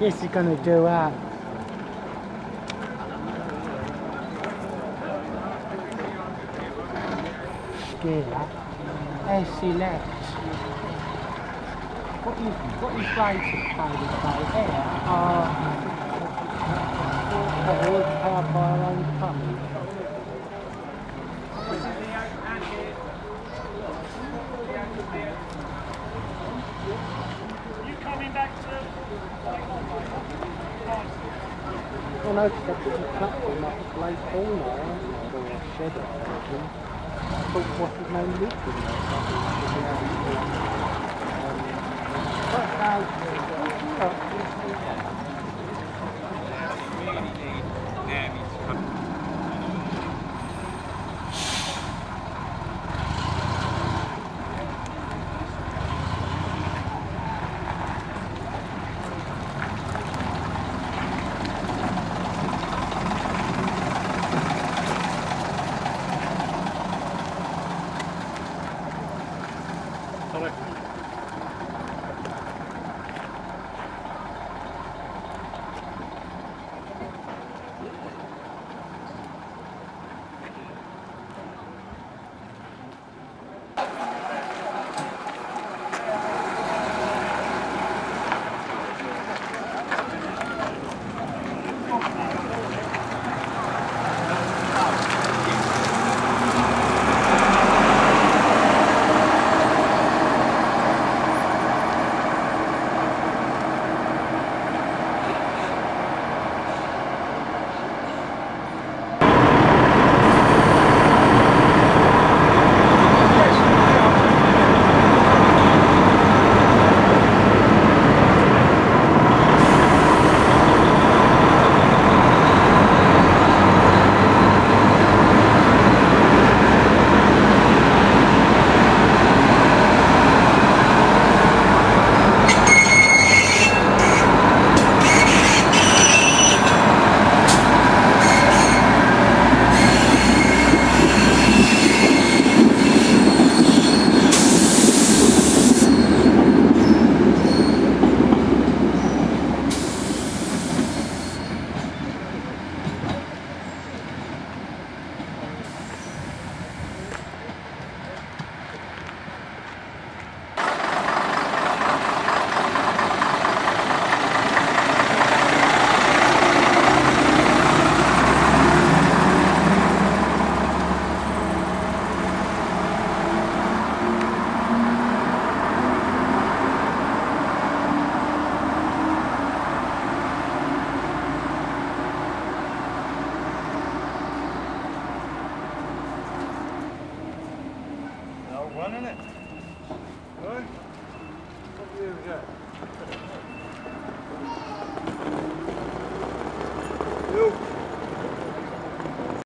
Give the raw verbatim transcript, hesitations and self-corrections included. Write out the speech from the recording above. Yes, you're going to do that. Yes, he left. What is what is writing about here are all of our own family. You coming back to oh no, it's got a platform that's like all now, or a what is my loop in running it. Good. What do you got?